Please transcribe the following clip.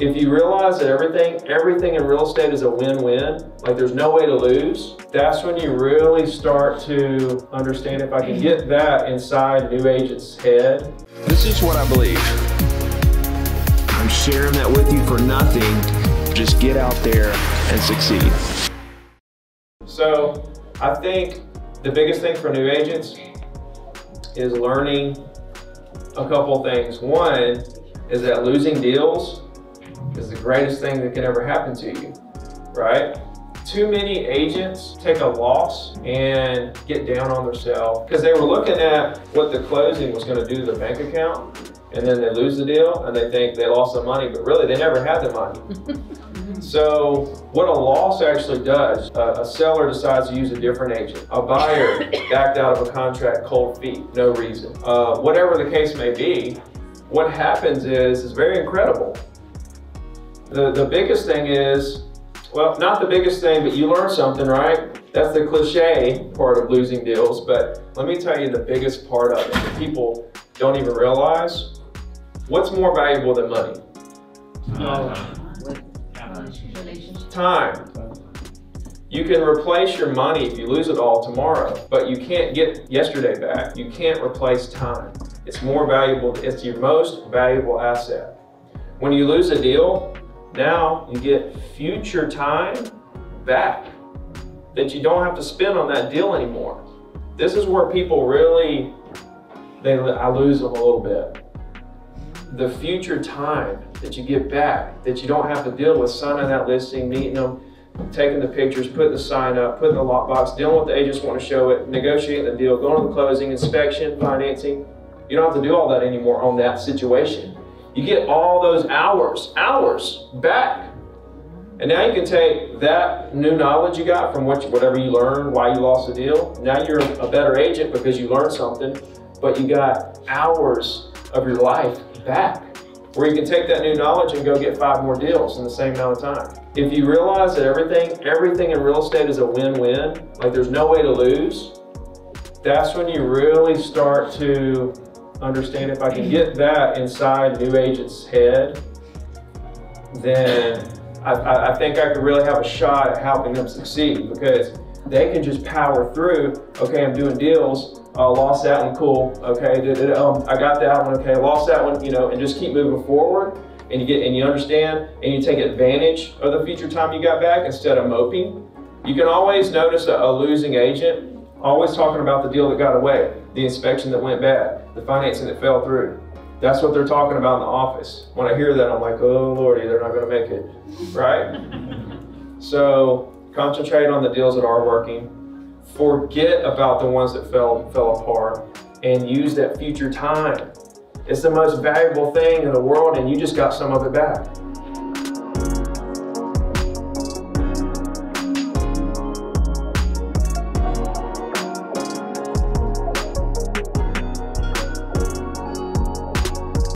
If you realize that everything in real estate is a win-win, like there's no way to lose, that's when you really start to understand. If I can get that inside new agent's head. This is what I believe. I'm sharing that with you for nothing. Just get out there and succeed. So I think the biggest thing for new agents is learning a couple things. One is that losing deals is the greatest thing that could ever happen to you, right? Too many agents take a loss and get down on themselves because they were looking at what the closing was going to do to their bank account, and then they lose the deal and they think they lost the money, but really they never had the money. So what a loss actually does, a seller decides to use a different agent, a buyer backed out of a contract cold feet, no reason. Whatever the case may be, what happens is very incredible. The biggest thing is, well, not the biggest thing, but you learn something, right? That's the cliche part of losing deals, but let me tell you the biggest part of it that people don't even realize. What's more valuable than money? Time. You can replace your money if you lose it all tomorrow, but you can't get yesterday back. You can't replace time. It's more valuable, it's your most valuable asset. When you lose a deal, now you get future time back that you don't have to spend on that deal anymore. This is where people really, I lose them a little bit. The future time that you get back, that you don't have to deal with signing that listing, meeting them, taking the pictures, putting the sign up, putting the lockbox, dealing with the agents want to show it, negotiating the deal, going to the closing, inspection, financing. You don't have to do all that anymore on that situation. You get all those hours back. And now you can take that new knowledge you got from whatever you learned, why you lost the deal. Now you're a better agent because you learned something, but you got hours of your life back where you can take that new knowledge and go get 5 more deals in the same amount of time. If you realize that everything in real estate is a win-win, like there's no way to lose, that's when you really start to understand. If I can get that inside new agent's head, then I think I could really have a shot at helping them succeed, because they can just power through. Okay, I'm doing deals, lost that one, cool, okay, I got that one, okay, lost that one, you know, and just keep moving forward, and you understand, and you take advantage of the future time you got back instead of moping. You can always notice a losing agent always talking about the deal that got away, the inspection that went bad, the financing that fell through. That's what they're talking about in the office. When I hear that, I'm like, oh Lordy, they're not gonna make it, right? So concentrate on the deals that are working. Forget about the ones that fell apart and use that future time. It's the most valuable thing in the world, and you just got some of it back.